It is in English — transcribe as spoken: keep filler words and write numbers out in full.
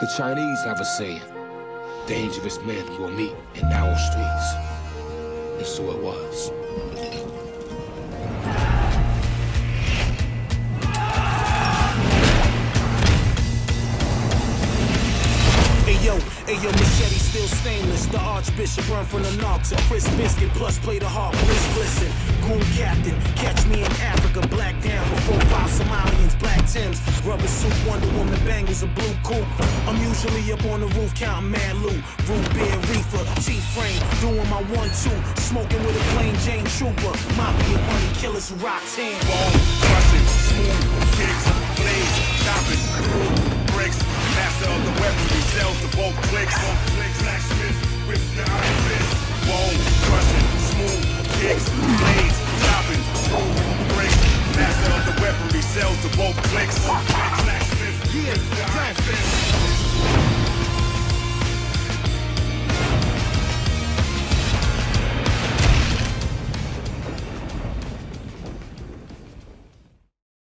The Chinese have a saying, dangerous men will meet in our streets. And so it was. Ayo, ayo, machete still stainless. The archbishop run from the knocks. A crisp biscuit plus play the harp. Please listen, goon captain, catch me in Africa. Black down before five Somalians, black Tims, rubber suit, Wonder Woman bangles, a blue coupe. I'm usually up on the roof counting mad loot. Root beer, reefer, T-frame, doing my one-two, smoking with a plain Jane Trooper. Mafia money killers who rock ten. Ball, crushing, smooth, kicks, blades, chopping, master of the weaponry, sells to both clicks. Blacksmith with the iron fist. Bone, crushing, smooth, kicks, blades, chopping, through, bricks. Master of the weaponry, sells to both clicks. Blacksmith with the iron fist.